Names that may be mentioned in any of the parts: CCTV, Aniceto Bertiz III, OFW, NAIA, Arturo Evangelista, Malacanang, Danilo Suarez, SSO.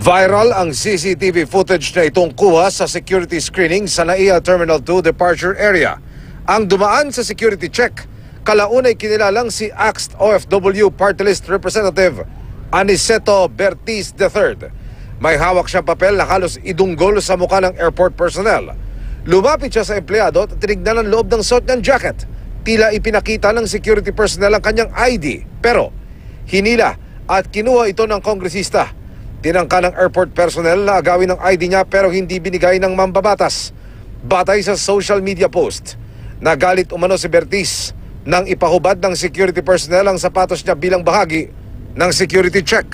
Viral ang CCTV footage na itong kuha sa security screening sa NAIA Terminal 2 departure area. Ang dumaan sa security check, kalaunay kinilalang si axed OFW Party List Representative Aniceto Bertiz III. May hawak siyang papel na halos idunggol sa mukha ng airport personnel. Lumapit siya sa empleyado at tinignan ang loob ng suit ng jacket. Tila ipinakita ng security personnel ang kanyang ID, pero hinila at kinuha ito ng kongresista. Tinangka ng airport personnel na agawin ang ID niya pero hindi binigay ng mambabatas. Batay sa social media post, nagalit umano si Bertiz nang ipahubad ng security personnel ang sapatos niya bilang bahagi ng security check.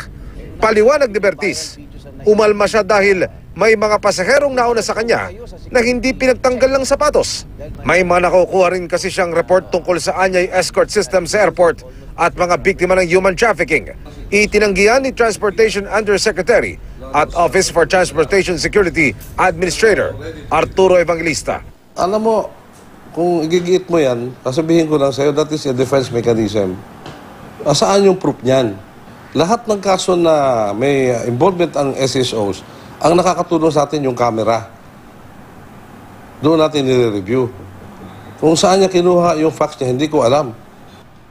Paliwanag ni Bertiz, umalma siya dahil may mga pasaherong nauna sa kanya na hindi pinagtanggal ng sapatos. May mga nakukuha rin kasi siyang report tungkol sa anyay escort system sa airport at mga biktima ng human trafficking. Itinanggihan ni Transportation Undersecretary at Office for Transportation Security Administrator Arturo Evangelista. Alam mo, kung igigiit mo yan, sasabihin ko lang sa'yo, that is a defense mechanism. Saan yung proof niyan? Lahat ng kaso na may involvement ang SSOs, ang nakakatulong sa atin yung camera. Doon natin nire-review. Kung saan niya kinuha yung facts niya, hindi ko alam.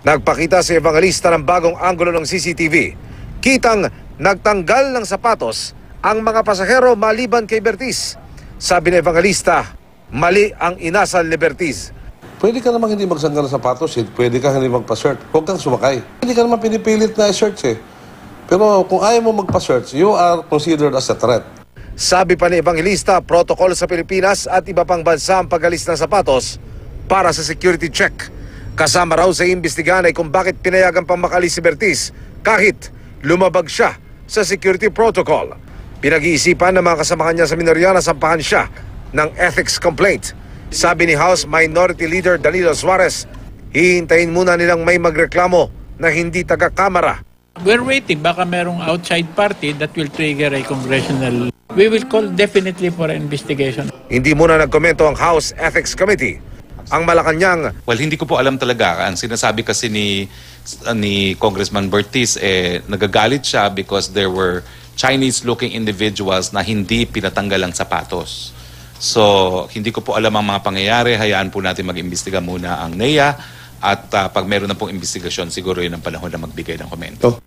Nagpakita si Evangelista ng bagong anggulo ng CCTV. Kitang nagtanggal ng sapatos ang mga pasahero maliban kay Bertiz. Sabi ni Evangelista, mali ang inasal ni Bertiz. Pwede ka namang hindi magsanggal ng sapatos, pwede ka hindi magpa-search. Huwag kang sumakay. Hindi ka naman pinipilit na i-search eh. Pero kung ayaw mo magpa-search, you are considered as a threat. Sabi pa ni Evangelista, protocol sa Pilipinas at iba pang bansa ang pag-alis ng sapatos para sa security check. Kasama raw sa imbestigahan ay kung bakit pinayagan pang makalis si Bertiz kahit lumabag siya sa security protocol. Pinag-iisipan ng mga kasamahan niya sa minorya na sampahan siya ng ethics complaint. Sabi ni House Minority Leader Danilo Suarez, hihintayin muna nilang may magreklamo na hindi taga-kamara. We're waiting. Baka merong outside party that will trigger a congressional. We will call definitely for an investigation. Hindi muna nagkomento ang House Ethics Committee. Ang Malacanang, well, hindi ko po alam talaga. Ang sinasabi kasi ni Congressman Bertiz, nagagalit siya because there were Chinese-looking individuals na hindi pinatanggal ang sapatos. So, hindi ko po alam ang mga pangyayari. Hayaan po natin mag-imbestiga muna ang NAIA. At pag meron na pong investigasyon, siguro yun ang panahon na magbigay ng komento.